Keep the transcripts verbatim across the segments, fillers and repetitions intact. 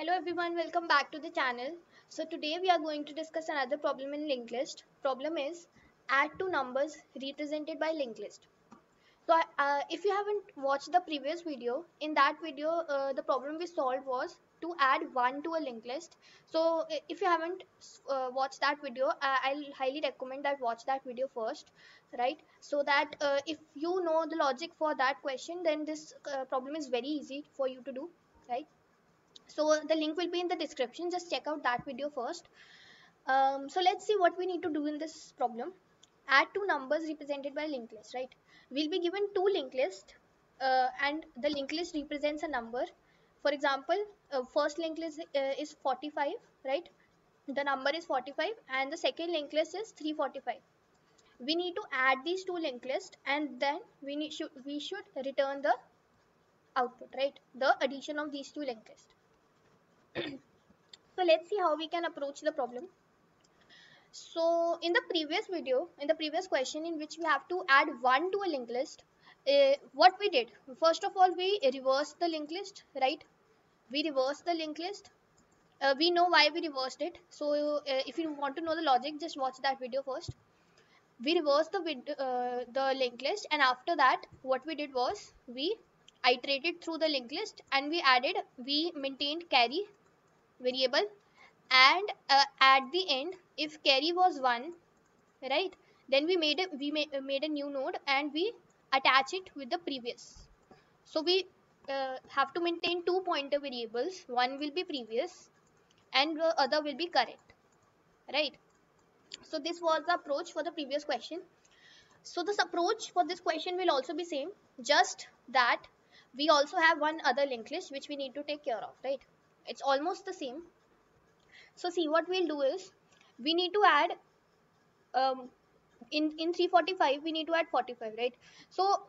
Hello everyone, welcome back to the channel. So today we are going to discuss another problem in linked list. Problem is add two numbers represented by linked list. So uh, if you haven't watched the previous video, in that video uh, the problem we solved was to add one to a linked list. So if you haven't uh, watched that video, uh, I'll highly recommend that watch that video first, right? So that uh, if you know the logic for that question, then this uh, problem is very easy for you to do, right? So the link will be in the description. Just check out that video first. Um, so let's see what we need to do in this problem. Add two numbers represented by linked list, right? We'll be given two linked lists uh, and the linked list represents a number. For example, uh, first linked list uh, is forty-five, right? The number is forty-five and the second linked list is three forty-five. We need to add these two linked lists and then we, need sh we should return the output, right? The addition of these two linked lists. So let's see how we can approach the problem. So in the previous video, in the previous question in which we have to add one to a linked list, uh, what we did, first of all we reversed the linked list, right? We reversed the linked list. Uh, we know why we reversed it. So uh, if you want to know the logic, just watch that video first. We reversed the, uh, the linked list, and after that what we did was we iterated through the linked list and we added, we maintained carry variable, and uh, at the end if carry was one, right, then we made a, we made, uh, made a new node and we attach it with the previous. So we uh, have to maintain two pointer variables. One will be previous and the other will be current, right? So this was the approach for the previous question. So this approach for this question will also be same, just that we also have one other linked list which we need to take care of, right? It's almost the same. So see, what we'll do is we need to add um, in in three forty-five we need to add forty-five, right? So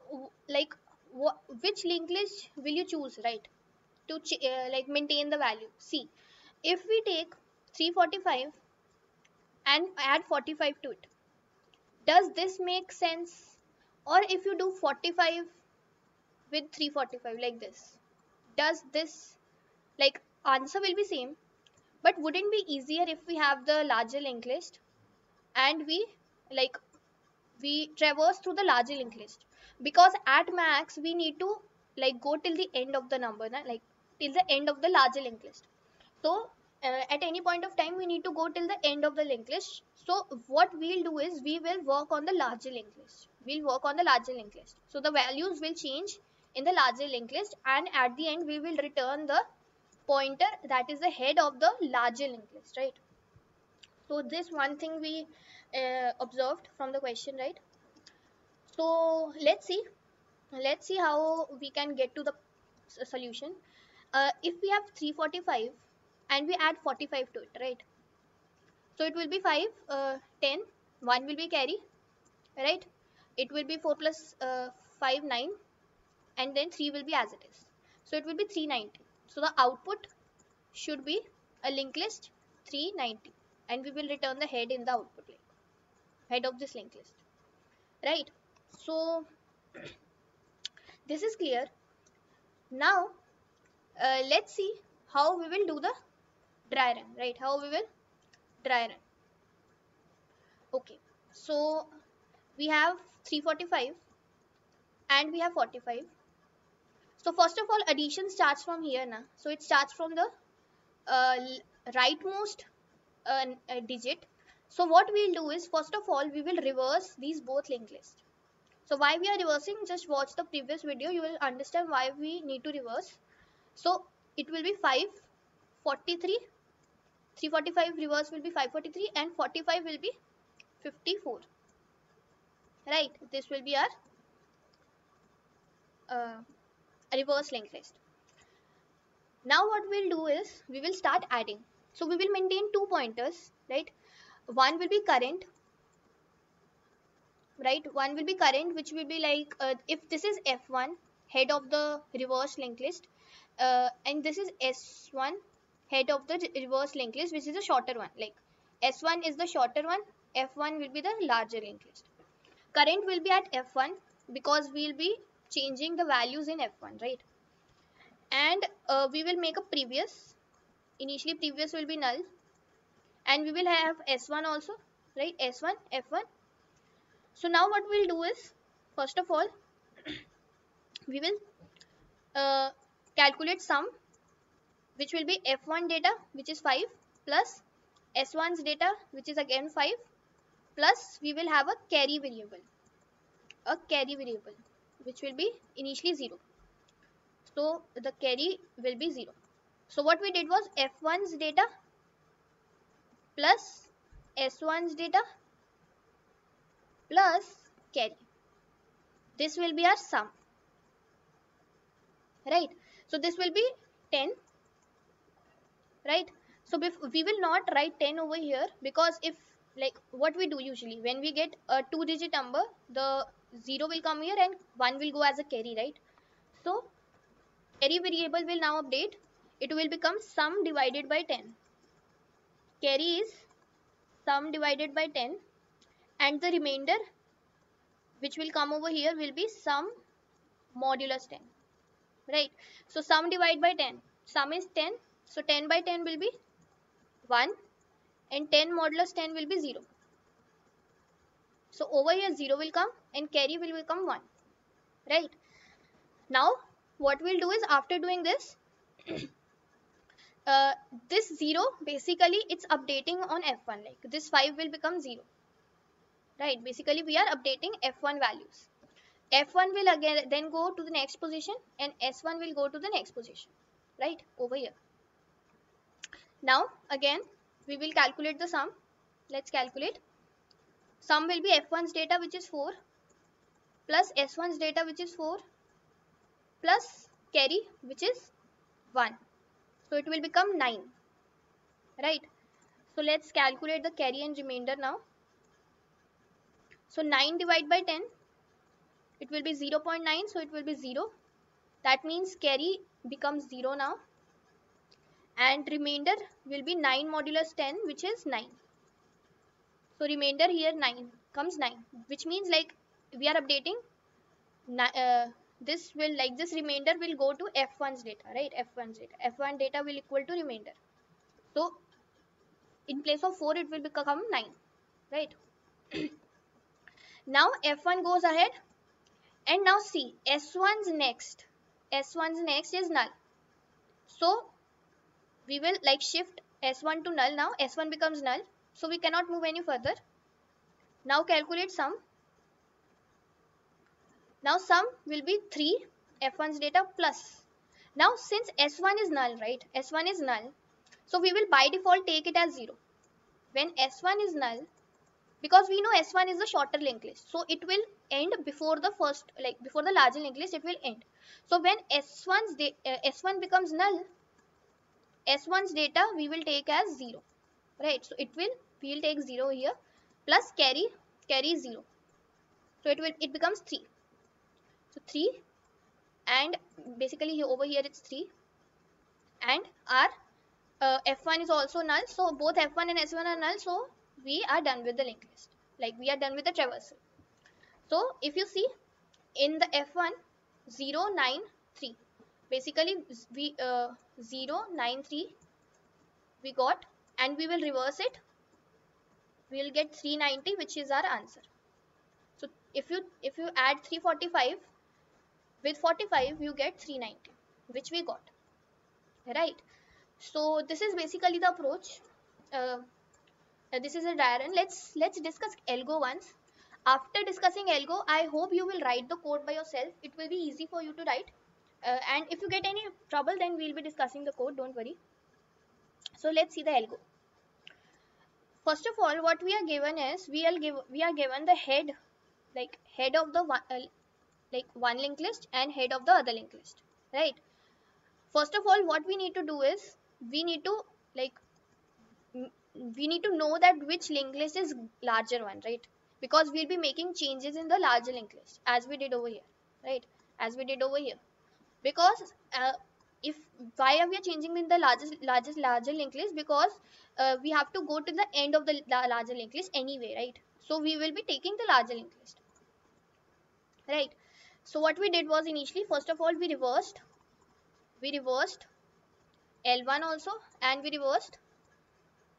like which linked list will you choose, right, to ch uh, like maintain the value? See, if we take three forty-five and add forty-five to it, does this make sense? Or if you do forty-five with three forty-five like this, does this, like, answer will be same, but wouldn't be easier if we have the larger linked list and we like we traverse through the larger linked list? Because at max we need to like go till the end of the number, na? Like till the end of the larger linked list. So uh, at any point of time we need to go till the end of the linked list. So what we'll do is we will work on the larger linked list. We'll work on the larger linked list. So the values will change in the larger linked list, and at the end we will return the pointer that is the head of the larger linked list, right? So this one thing we uh, observed from the question, right? So let's see, let's see how we can get to the solution. Uh, if we have three forty-five and we add forty-five to it, right? So it will be five, uh, ten, one will be carry, right? It will be four plus uh, five, nine, and then three will be as it is. So it will be three ninety. So the output should be a linked list three ninety, and we will return the head in the output link, head of this linked list, right? So this is clear. Now uh, let's see how we will do the dry run, right? How we will dry run. Okay, so we have three forty-five and we have forty-five. So first of all, addition starts from here, na? So it starts from the uh, rightmost uh, uh, digit. So what we'll do is, first of all, we will reverse these both linked lists. So why we are reversing, just watch the previous video, you will understand why we need to reverse. So it will be five forty-three, three forty-five reverse will be five forty-three, and forty-five will be fifty-four. Right, this will be our uh, reverse linked list. Now what we'll do is we will start adding. So we will maintain two pointers, right? One will be current, right? One will be current, which will be like uh, if this is F one, head of the reverse linked list, uh, and this is S one, head of the reverse linked list, which is the shorter one. Like S one is the shorter one, F one will be the larger linked list. Current will be at F one because we'll be changing the values in F one, right? And uh, we will make a previous initially previous will be null, and we will have S one also, right? S one, F one. So now what we'll do is, first of all, we will uh, calculate sum, which will be F one data, which is five, plus S one's data, which is again five, plus we will have a carry variable, a carry variable, which will be initially zero. So the carry will be zero. So what we did was F one's data plus S one's data plus carry. This will be our sum, right? So this will be ten, right? So we will not write ten over here, because if, like, what we do usually when we get a two digit number, the zero will come here and one will go as a carry, right? So carry variable will now update. It will become sum divided by ten. Carry is sum divided by ten, and the remainder, which will come over here, will be sum modulus ten, right? So sum divided by ten. Sum is ten, so ten by ten will be one, and ten modulus ten will be zero. So over here zero will come and carry will become one, right? Now what we'll do is, after doing this, uh, this zero, basically it's updating on F one, like this five will become zero, right? Basically we are updating F one values. F one will again then go to the next position, and S one will go to the next position, right, over here. Now again we will calculate the sum. Let's calculate. Sum will be F one's data, which is four, plus S one's data, which is four, plus carry, which is one. So it will become nine, right? So let's calculate the carry and remainder now. So nine divided by ten, it will be zero point nine, so it will be zero. That means carry becomes zero now, and remainder will be nine modulus ten, which is nine. So remainder here nine comes nine, which means, like, we are updating uh, this will, like, this remainder will go to F one's data, right? F one's data. F one data will equal to remainder. So in place of four, it will become nine, right? Now F one goes ahead, and now see, S one's next. S one's next is null. So we will, like, shift S one to null now. S one becomes null. So we cannot move any further. Now calculate sum. Now sum will be three, F one's data plus. Now since S one is null, right? S one is null. So we will by default take it as zero. When S one is null, because we know S one is the shorter linked list, so it will end before the first, like before the larger linked list, it will end. So when S one's da uh, S one becomes null, S one's data we will take as zero, right? So it will, we will take zero here, plus carry, carry zero. So it will, it becomes three. So three, and basically here, over here it's three, and our uh, F one is also null. So both F one and S one are null, so we are done with the linked list, like we are done with the traversal. So if you see in the F one, zero nine three, basically we uh, zero nine three we got, and we will reverse it. We will get three ninety, which is our answer. So if you if you add three forty-five with forty-five, you get three ninety, which we got, right? So this is basically the approach. Uh, Uh, this is a diagram. Let's let's discuss algo once. After discussing algo, I hope you will write the code by yourself. It will be easy for you to write. Uh, and if you get any trouble, then we'll be discussing the code. Don't worry. So let's see the algo. First of all, what we are given is we are give we are given the head, like head of the one, uh, like one linked list and head of the other linked list, right? First of all, what we need to do is we need to like. we need to know that which linked list is larger one, right? Because we'll be making changes in the larger linked list, as we did over here, right? As we did over here. Because uh, if why are we changing in the largest, largest, larger linked list? Because uh, we have to go to the end of the larger linked list anyway, right? So we will be taking the larger linked list, right? So what we did was initially, first of all, we reversed, we reversed L one also, and we reversed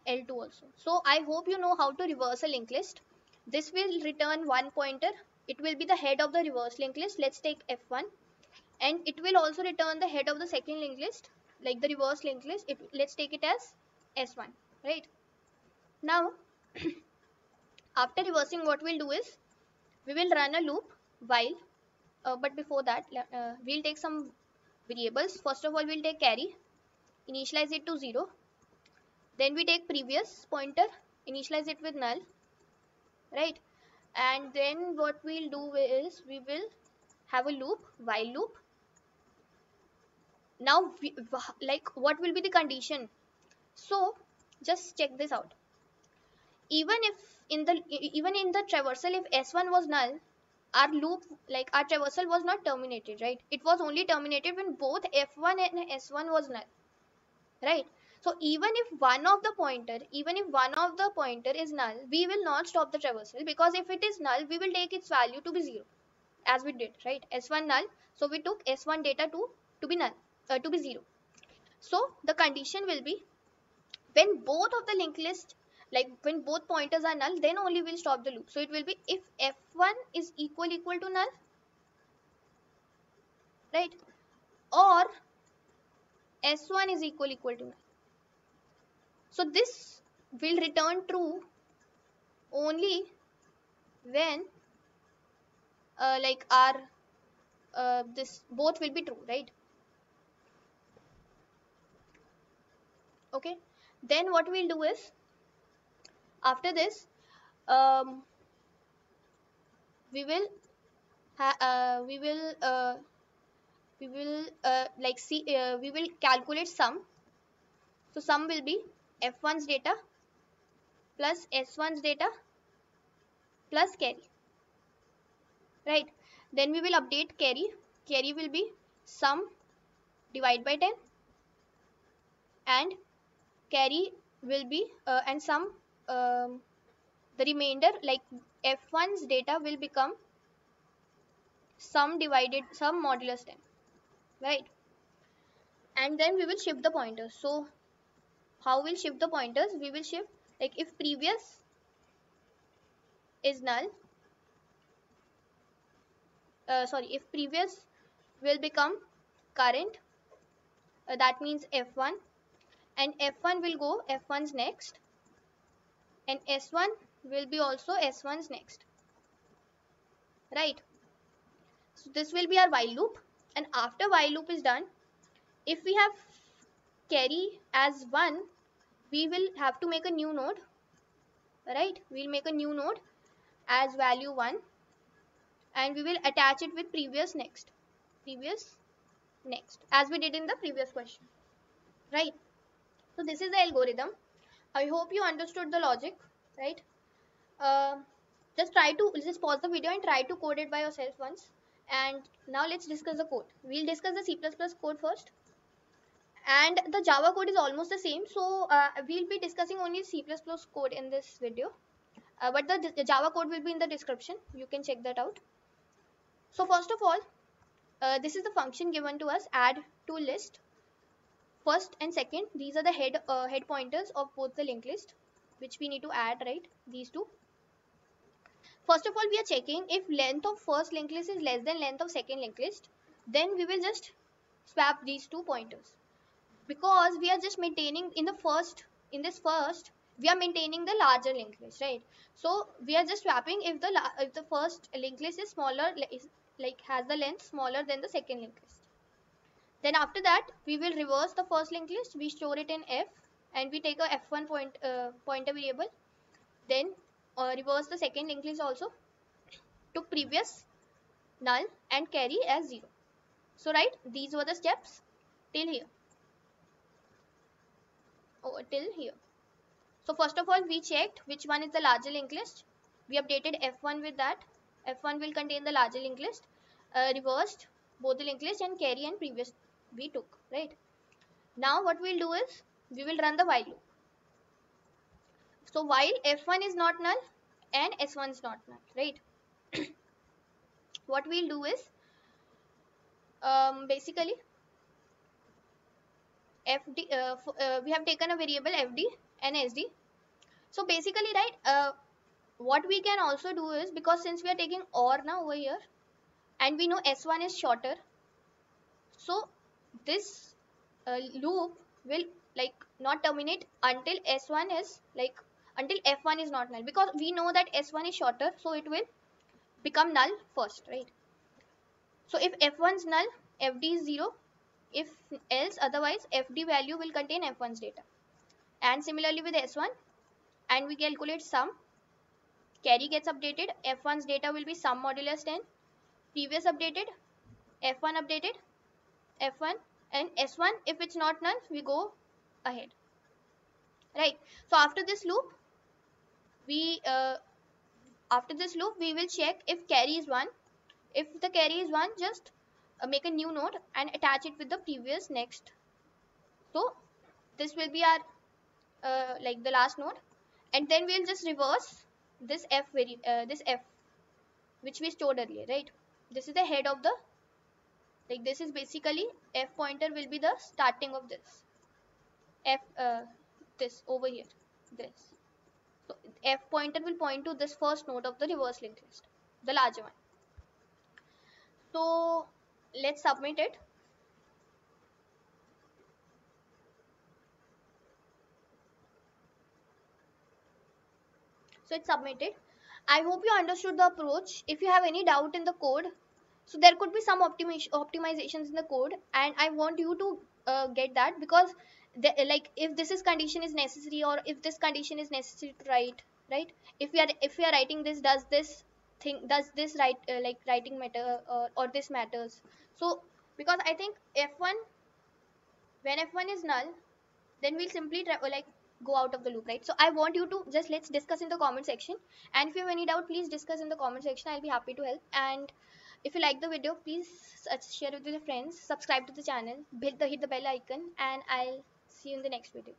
L two also. So I hope you know how to reverse a linked list. This will return one pointer. It will be the head of the reverse linked list. Let's take F one, and it will also return the head of the second linked list, like the reverse linked list. It, let's take it as S one, right? Now, after reversing, what we'll do is we will run a loop while, uh, but before that, uh, we'll take some variables. First of all, we'll take carry, initialize it to zero. Then we take previous pointer, initialize it with null, right? And then what we'll do is we will have a loop, while loop. Now, we, like what will be the condition? So just check this out. Even if in the even in the traversal, if S one was null, our loop, like our traversal was not terminated, right? It was only terminated when both F one and S one was null, right? So even if one of the pointer, even if one of the pointer is null, we will not stop the traversal, because if it is null, we will take its value to be zero, as we did, right? S one null, so we took S one data to to be null, uh, to be zero. So the condition will be when both of the linked list, like when both pointers are null, then only we'll stop the loop. So it will be if F one is equal equal to null, right? Or S one is equal equal to null. So this will return true only when uh, like our uh, this both will be true, right? Okay. Then what we'll do is after this um, we will ha uh, we will uh, we will uh, like see uh, we will calculate sum. So sum will be F one's data plus S one's data plus carry, right? Then we will update carry. Carry will be sum divide by ten, and carry will be uh, and sum um, the remainder, like F one's data will become sum divided sum modulus ten, right? And then we will shift the pointers. So how we'll shift the pointers? We will shift, like if previous is null, uh, sorry, if previous will become current, uh, that means F one, and F one will go F one's next, and S one will be also S one's next, right? So this will be our while loop, and after while loop is done, if we have carry as one, we will have to make a new node, right? We'll make a new node as value one, and we will attach it with previous next, previous next, as we did in the previous question, right? So this is the algorithm. I hope you understood the logic, right? Uh, just try to just pause the video and try to code it by yourself once. And now let's discuss the code. We'll discuss the C plus plus code first. And the Java code is almost the same, so uh, we'll be discussing only C plus plus code in this video. Uh, but the, the Java code will be in the description. You can check that out. So first of all, uh, this is the function given to us, add to list. First and second, these are the head uh, head pointers of both the linked list, which we need to add, right? These two. First of all, we are checking if length of first linked list is less than length of second linked list, then we will just swap these two pointers. Because we are just maintaining in the first, in this first, we are maintaining the larger linked list, right? So we are just swapping if the if the first linked list is smaller, is, like has the length smaller than the second linked list. Then after that, we will reverse the first linked list. We store it in F, and we take a F one point uh, pointer variable. Then uh, reverse the second linked list also. Took previous null and carry as zero. So right, these were the steps till here. Oh, till here. So first of all, we checked which one is the larger linked list. We updated F one with that. F one will contain the larger linked list. Uh, reversed both the linked list, and carry and previous we took, right? Now what we'll do is we will run the while loop. So while F one is not null and S one is not null, right? What we'll do is um, basically fd uh, uh, we have taken a variable fd and sd. So basically, right, uh, what we can also do is, because since we are taking or now over here and we know s one is shorter, so this uh, loop will like not terminate until s one is like until f one is not null, because we know that s one is shorter, so it will become null first, right? So if f one is null, fd is zero. If else, otherwise fd value will contain f one's data. And similarly with s one, and we calculate sum, carry gets updated, f one's data will be sum modulus ten, previous updated, f one updated, f one, and s one if it's not null we go ahead, right? So after this loop we uh, after this loop we will check if carry is one. If the carry is one, just uh, make a new node and attach it with the previous next. So this will be our uh, like the last node, and then we'll just reverse this f vari uh, this f which we stored earlier, right? This is the head of the, like this is basically f pointer will be the starting of this f uh, this over here, this. So f pointer will point to this first node of the reverse linked list, the larger one. So let's submit it. So it's submitted. I hope you understood the approach. If you have any doubt in the code, so there could be some optimi optimizations in the code, and I want you to uh, get that, because the, like if this is condition is necessary, or if this condition is necessary to write, right? If we are if we are writing this, does this thing does this write uh, like writing matter uh, or this matters? So because I think f one, when f one is null, then we'll simply try, like go out of the loop, right? So I want you to just, let's discuss in the comment section, and if you have any doubt, please discuss in the comment section. I'll be happy to help. And if you like the video, please share it with your friends, subscribe to the channel, hit the, hit the bell icon, and I'll see you in the next video.